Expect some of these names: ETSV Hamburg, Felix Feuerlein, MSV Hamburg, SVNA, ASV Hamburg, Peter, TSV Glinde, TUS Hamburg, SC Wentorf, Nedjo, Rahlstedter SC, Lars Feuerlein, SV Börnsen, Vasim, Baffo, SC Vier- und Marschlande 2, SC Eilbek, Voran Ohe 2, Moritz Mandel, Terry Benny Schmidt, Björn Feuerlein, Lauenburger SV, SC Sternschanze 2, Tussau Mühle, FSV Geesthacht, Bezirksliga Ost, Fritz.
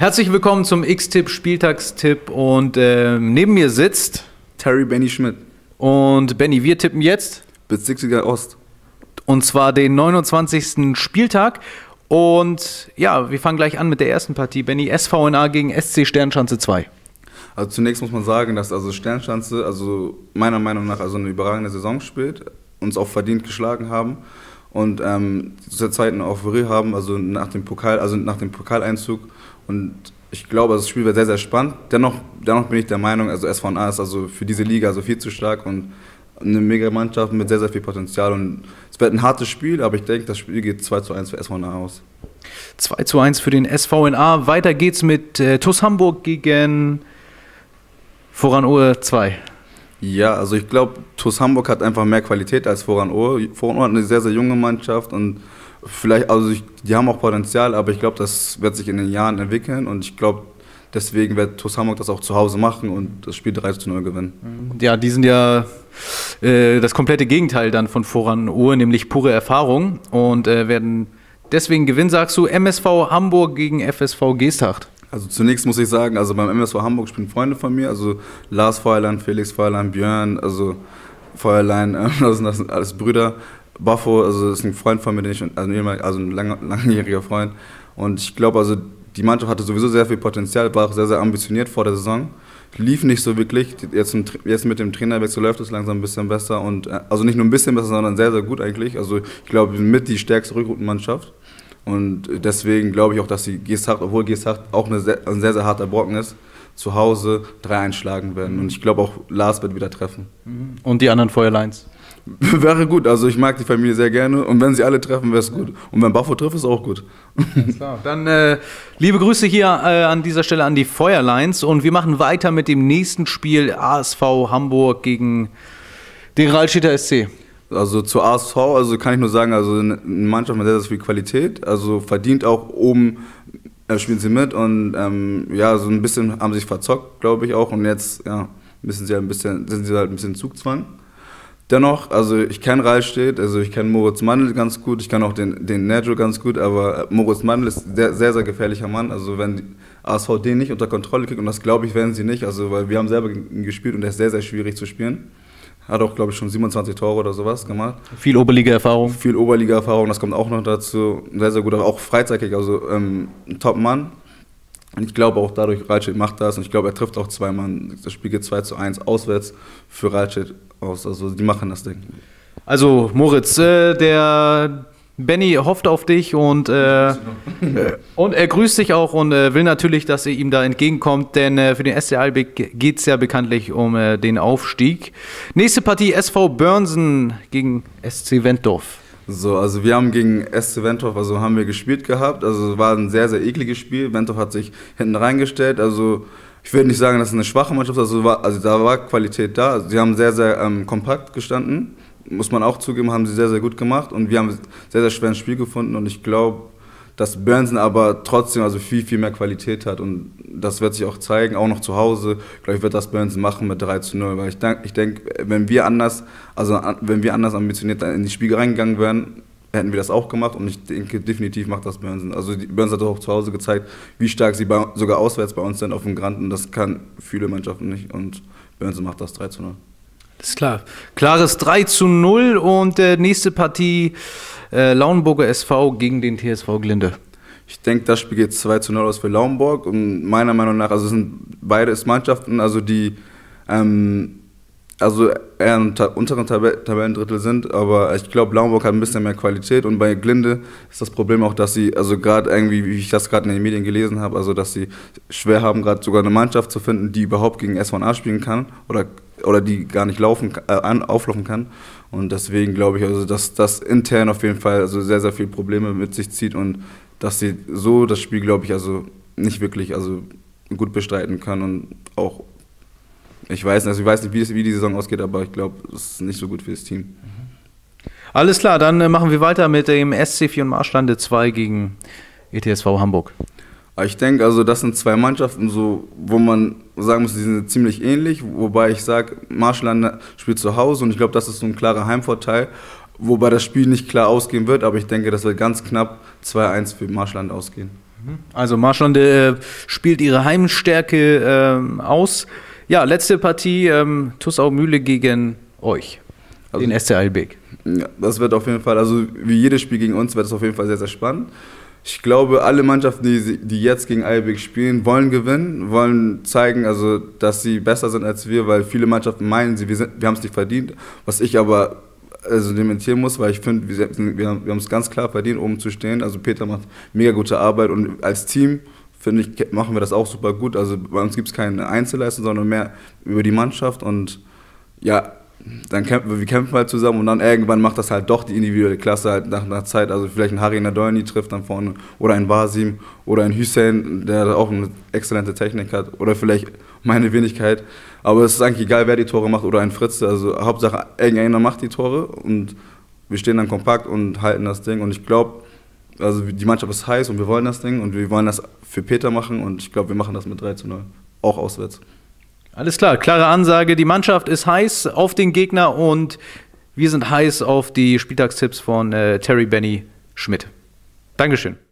Herzlich willkommen zum X-Tipp, Spieltagstipp, und neben mir sitzt Terry Benny Schmidt. Und Benny, wir tippen jetzt Bezirksliga Ost. Und zwar den 29. Spieltag. Und ja, wir fangen gleich an mit der ersten Partie, Benny. SVNA gegen SC Sternschanze 2. Also zunächst muss man sagen, dass also Sternschanze, also meiner Meinung nach, also eine überragende Saison spielt, uns auch verdient geschlagen haben und zur Zeit eine Euphorie haben, also nach dem Pokaleinzug. Und ich glaube, also das Spiel wird sehr, sehr spannend. Dennoch bin ich der Meinung, also SVNA ist also für diese Liga also viel zu stark und eine mega Mannschaft mit sehr, sehr viel Potenzial. Und es wird ein hartes Spiel, aber ich denke, das Spiel geht 2:1 für SVNA aus. 2:1 für den SVNA. Weiter geht's mit TUS Hamburg gegen Voran Ohe 2. Ja, also ich glaube, TuS Hamburg hat einfach mehr Qualität als Voran Ohe. Voran Ohe hat eine sehr, sehr junge Mannschaft und vielleicht, also die haben auch Potenzial, aber ich glaube, das wird sich in den Jahren entwickeln und ich glaube, deswegen wird TuS Hamburg das auch zu Hause machen und das Spiel 3:0 gewinnen. Ja, die sind ja das komplette Gegenteil dann von Voran Ohe, nämlich pure Erfahrung, und werden deswegen gewinnen, sagst du. MSV Hamburg gegen FSV Geesthacht. Also zunächst muss ich sagen, also beim MSV Hamburg spielen Freunde von mir, also Lars Feuerlein, Felix Feuerlein, Björn, also Feuerlein, das sind alles Brüder. Baffo, also das ist ein Freund von mir, den ich, also ein langjähriger Freund. Und ich glaube, also die Mannschaft hatte sowieso sehr viel Potenzial, war auch sehr, sehr ambitioniert vor der Saison. Lief nicht so wirklich, jetzt mit dem Trainerwechsel läuft es langsam ein bisschen besser. Und also nicht nur ein bisschen besser, sondern sehr, sehr gut eigentlich. Also ich glaube, mit die stärkste Rückrundenmannschaft. Und deswegen glaube ich auch, dass die Geesthacht, obwohl Geesthacht auch ein sehr, sehr harter Brocken ist, zu Hause 3:1 schlagen werden. Und ich glaube auch, Lars wird wieder treffen. Und die anderen Feuerleins? Wäre gut. Also ich mag die Familie sehr gerne. Und wenn sie alle treffen, wäre es gut. Und wenn Baffo trifft, ist auch gut. Klar. Dann liebe Grüße hier an dieser Stelle an die Feuerleins. Und wir machen weiter mit dem nächsten Spiel. ASV Hamburg gegen den Rahlstedter SC. Also zur ASV, also kann ich nur sagen, also eine Mannschaft mit sehr, sehr viel Qualität, also verdient auch oben, spielen sie mit und ja, so ein bisschen haben sich verzockt, glaube ich auch, und jetzt ja, sind sie halt ein bisschen Zugzwang. Dennoch, also ich kenne Rahlstedt, also ich kenne Moritz Mandel ganz gut, ich kann auch den Nedjo ganz gut, aber Moritz Mandel ist ein sehr, sehr gefährlicher Mann, also wenn die ASV den nicht unter Kontrolle kriegt, und das glaube ich werden sie nicht, also weil wir haben selber gespielt und der ist sehr, sehr schwierig zu spielen. Hat auch, glaube ich, schon 27 Tore oder sowas gemacht. Viel Oberliga-Erfahrung. Viel Oberliga-Erfahrung, das kommt auch noch dazu. Sehr, sehr gut, auch freizeitig, also ein Top-Mann. Und ich glaube auch dadurch, Rahlstedt macht das. Und ich glaube, er trifft auch zwei Mann. Das Spiel geht 2:1 auswärts für Rahlstedt aus. Also die machen das Ding. Also Moritz, der Benny hofft auf dich und er grüßt dich auch und will natürlich, dass ihr ihm da entgegenkommt, denn für den SC Eilbek geht es ja bekanntlich um den Aufstieg. Nächste Partie, SV Börnsen gegen SC Wentorf. So, also wir haben gegen SC Wentorf, also haben wir gespielt gehabt, also war ein sehr, sehr ekliges Spiel. Wentorf hat sich hinten reingestellt, also ich würde nicht sagen, das ist eine schwache Mannschaft, also da war Qualität da. Sie haben sehr, sehr kompakt gestanden. Muss man auch zugeben, haben sie sehr, sehr gut gemacht und wir haben ein sehr, sehr schweres Spiel gefunden und ich glaube, dass Börnsen aber trotzdem also viel, viel mehr Qualität hat und das wird sich auch zeigen, auch noch zu Hause. Ich glaube, ich werde das Börnsen machen mit 3:0, weil ich denke, wenn wir anders ambitioniert in die Spiele reingegangen wären, hätten wir das auch gemacht und ich denke, definitiv macht das Börnsen. Also Börnsen hat auch zu Hause gezeigt, wie stark sie sogar auswärts bei uns sind auf dem Grand, und das kann viele Mannschaften nicht und Börnsen macht das 3:0. Das ist klar. Klares 3:0 und nächste Partie Lauenburger SV gegen den TSV Glinde. Ich denke, das Spiel geht 2:0 aus für Lauenburg und meiner Meinung nach, also es sind beides Mannschaften, also die also eher im unteren Tabellendrittel sind, aber ich glaube, Lauenburg hat ein bisschen mehr Qualität und bei Glinde ist das Problem auch, dass sie, also gerade irgendwie, wie ich das gerade in den Medien gelesen habe, also dass sie schwer haben, gerade sogar eine Mannschaft zu finden, die überhaupt gegen SVNA spielen kann oder die gar nicht auflaufen kann. Und deswegen glaube ich, also, dass das intern auf jeden Fall also sehr, sehr viele Probleme mit sich zieht und dass sie so das Spiel, glaube ich, also nicht wirklich also gut bestreiten können und auch, ich weiß nicht, wie die Saison ausgeht, aber ich glaube, es ist nicht so gut für das Team. Alles klar, dann machen wir weiter mit dem SC Vier- und Marschlande 2 gegen ETSV Hamburg. Ich denke, also das sind zwei Mannschaften, so, wo man sagen muss, die sind ziemlich ähnlich, wobei ich sage, Marschlande spielt zu Hause und ich glaube, das ist so ein klarer Heimvorteil, wobei das Spiel nicht klar ausgehen wird, aber ich denke, das wird ganz knapp 2:1 für Marschland ausgehen. Also Marschlande spielt ihre Heimstärke aus. Ja, letzte Partie, Tussau Mühle gegen euch, also den SC Eilbek. Ja, das wird auf jeden Fall, also wie jedes Spiel gegen uns, wird es auf jeden Fall sehr, sehr spannend. Ich glaube, alle Mannschaften, die jetzt gegen Eilbek spielen, wollen gewinnen, wollen zeigen, also, dass sie besser sind als wir, weil viele Mannschaften meinen, wir haben es nicht verdient, was ich aber dementieren muss, weil ich finde, wir haben es ganz klar verdient, oben zu stehen. Also Peter macht mega gute Arbeit und als Team, finde ich, machen wir das auch super gut. Also bei uns gibt es keine Einzelleistung, sondern mehr über die Mannschaft und ja, dann kämpfen wir halt zusammen und dann irgendwann macht das halt doch die individuelle Klasse halt nach einer Zeit. Also vielleicht ein Harry Nadolny trifft dann vorne oder ein Vasim oder ein Hussein, der auch eine exzellente Technik hat oder vielleicht meine Wenigkeit. Aber es ist eigentlich egal, wer die Tore macht oder ein Fritz. Also Hauptsache irgendeiner macht die Tore und wir stehen dann kompakt und halten das Ding. Und ich glaube, also die Mannschaft ist heiß und wir wollen das Ding und wir wollen das für Peter machen und ich glaube, wir machen das mit 3:0, auch auswärts. Alles klar, klare Ansage. Die Mannschaft ist heiß auf den Gegner und wir sind heiß auf die Spieltagstipps von Terry Benny Schmidt. Dankeschön.